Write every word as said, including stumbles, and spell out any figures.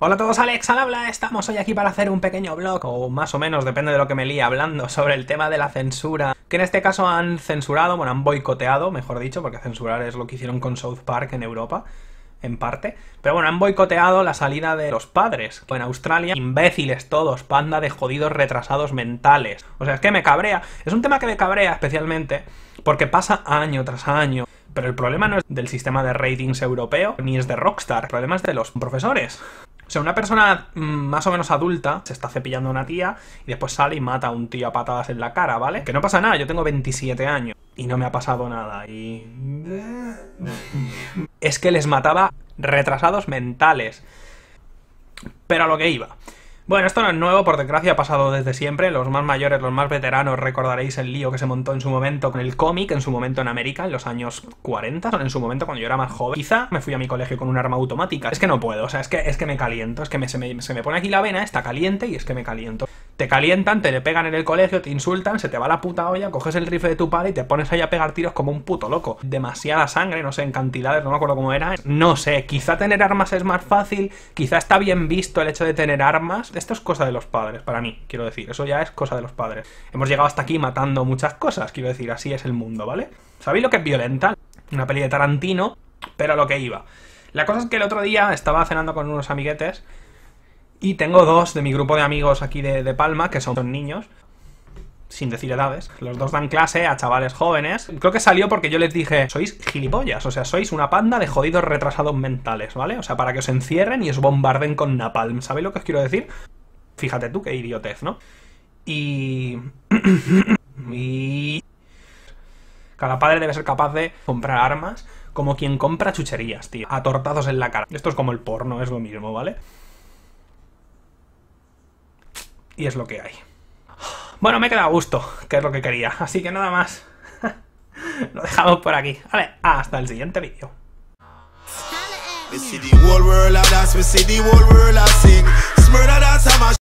Hola a todos, Alex al habla. Estamos hoy aquí para hacer un pequeño vlog, o más o menos, depende de lo que me líe, hablando sobre el tema de la censura, que en este caso han censurado, bueno, han boicoteado, mejor dicho, porque censurar es lo que hicieron con South Park en Europa, en parte, pero bueno, han boicoteado la salida de los padres en Australia. Imbéciles todos, panda de jodidos retrasados mentales. O sea, es que me cabrea, es un tema que me cabrea especialmente, porque pasa año tras año. Pero el problema no es del sistema de ratings europeo, ni es de Rockstar, el problema es de los profesores. O sea, una persona más o menos adulta se está cepillando a una tía y después sale y mata a un tío a patadas en la cara, ¿vale? Que no pasa nada, yo tengo veintisiete años y no me ha pasado nada y... Es que les mataba retrasados mentales. Pero a lo que iba. Bueno, esto no es nuevo, por desgracia ha pasado desde siempre. Los más mayores, los más veteranos, recordaréis el lío que se montó en su momento con el cómic, en su momento en América, en los años cuarenta, en su momento cuando yo era más joven. Quizá me fui a mi colegio con un arma automática. Es que no puedo, o sea, es que, es que me caliento, es que me, se, me, se me pone aquí la vena, está caliente y es que me caliento. Te calientan, te le pegan en el colegio, te insultan, se te va la puta olla, coges el rifle de tu padre y te pones ahí a pegar tiros como un puto loco. Demasiada sangre, no sé, en cantidades, no me acuerdo cómo era. No sé, quizá tener armas es más fácil, quizá está bien visto el hecho de tener armas... Esto es cosa de los padres, para mí, quiero decir. Eso ya es cosa de los padres. Hemos llegado hasta aquí matando muchas cosas, quiero decir. Así es el mundo, ¿vale? ¿Sabéis lo que es violenta? Una peli de Tarantino, pero a lo que iba. La cosa es que el otro día estaba cenando con unos amiguetes y tengo dos de mi grupo de amigos aquí de, de Palma, que son, son niños, sin decir edades. Los dos dan clase a chavales jóvenes. Creo que salió porque yo les dije, sois gilipollas, o sea, sois una panda de jodidos retrasados mentales, ¿vale? O sea, para que os encierren y os bombarden con napalm. ¿Sabéis lo que os quiero decir? Fíjate tú, qué idiotez, ¿no? Y... y... Cada padre debe ser capaz de comprar armas como quien compra chucherías, tío. A tortazos en la cara. Esto es como el porno, es lo mismo, ¿vale? Y es lo que hay. Bueno, me queda a gusto, que es lo que quería. Así que nada más. Lo dejamos por aquí. Vale, hasta el siguiente vídeo.